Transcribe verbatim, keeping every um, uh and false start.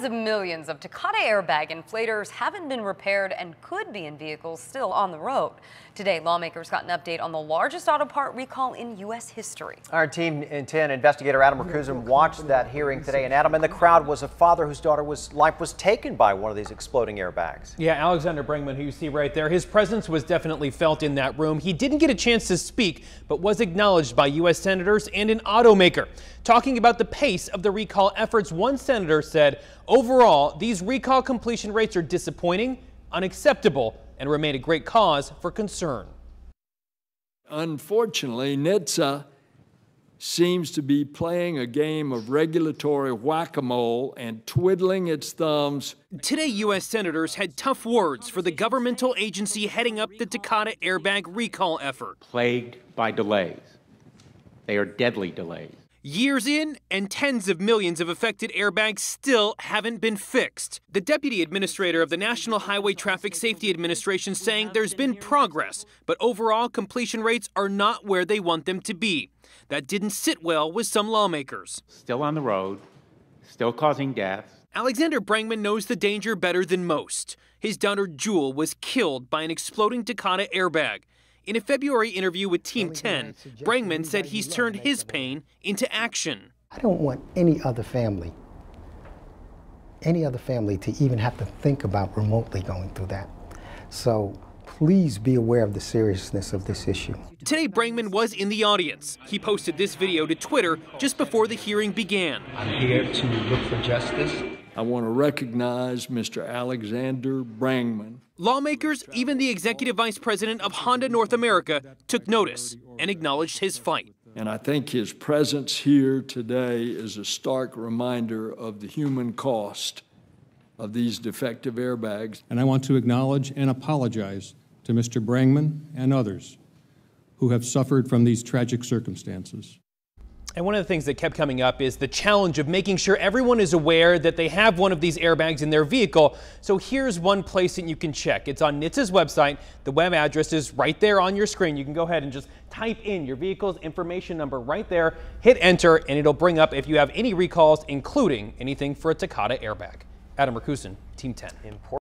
tens of millions of Takata airbag inflators haven't been repaired and could be in vehicles still on the road. Today, lawmakers got an update on the largest auto part recall in U S history. Our Team ten investigator Adam Merkusen watched that hearing today, and Adam, in the crowd was a father whose daughter was life was taken by one of these exploding airbags. Yeah, Alexander Brangman, who you see right there, his presence was definitely felt in that room. He didn't get a chance to speak, but was acknowledged by U S senators and an automaker. Talking about the pace of the recall efforts, one senator said, overall, these recall completion rates are disappointing, unacceptable, and remain a great cause for concern. Unfortunately, N H T S A seems to be playing a game of regulatory whack-a-mole and twiddling its thumbs. Today, U S senators had tough words for the governmental agency heading up the Takata airbag recall effort. Plagued by delays. They are deadly delays. Years in, and tens of millions of affected airbags still haven't been fixed. The deputy administrator of the National Highway Traffic Safety Administration saying there's been progress, but overall completion rates are not where they want them to be. That didn't sit well with some lawmakers. Still on the road, still causing deaths. Alexander Brangman knows the danger better than most. His daughter Jewel was killed by an exploding Takata airbag. In a February interview with Team ten, Brangman said he's turned his pain into action. I don't want any other family, any other family to even have to think about remotely going through that. So please be aware of the seriousness of this issue. Today, Brangman was in the audience. He posted this video to Twitter just before the hearing began. I'm here to look for justice. I want to recognize Mister Alexander Brangman. Lawmakers, even the executive vice president of Honda North America, took notice and acknowledged his fight. And I think his presence here today is a stark reminder of the human cost of these defective airbags. And I want to acknowledge and apologize to Mister Brangman and others who have suffered from these tragic circumstances. And one of the things that kept coming up is the challenge of making sure everyone is aware that they have one of these airbags in their vehicle. So here's one place that you can check. It's on N H T S A's website. The web address is right there on your screen. You can go ahead and just type in your vehicle's information number right there, hit enter, and it'll bring up if you have any recalls, including anything for a Takata airbag. Adam Rakuzin, Team ten.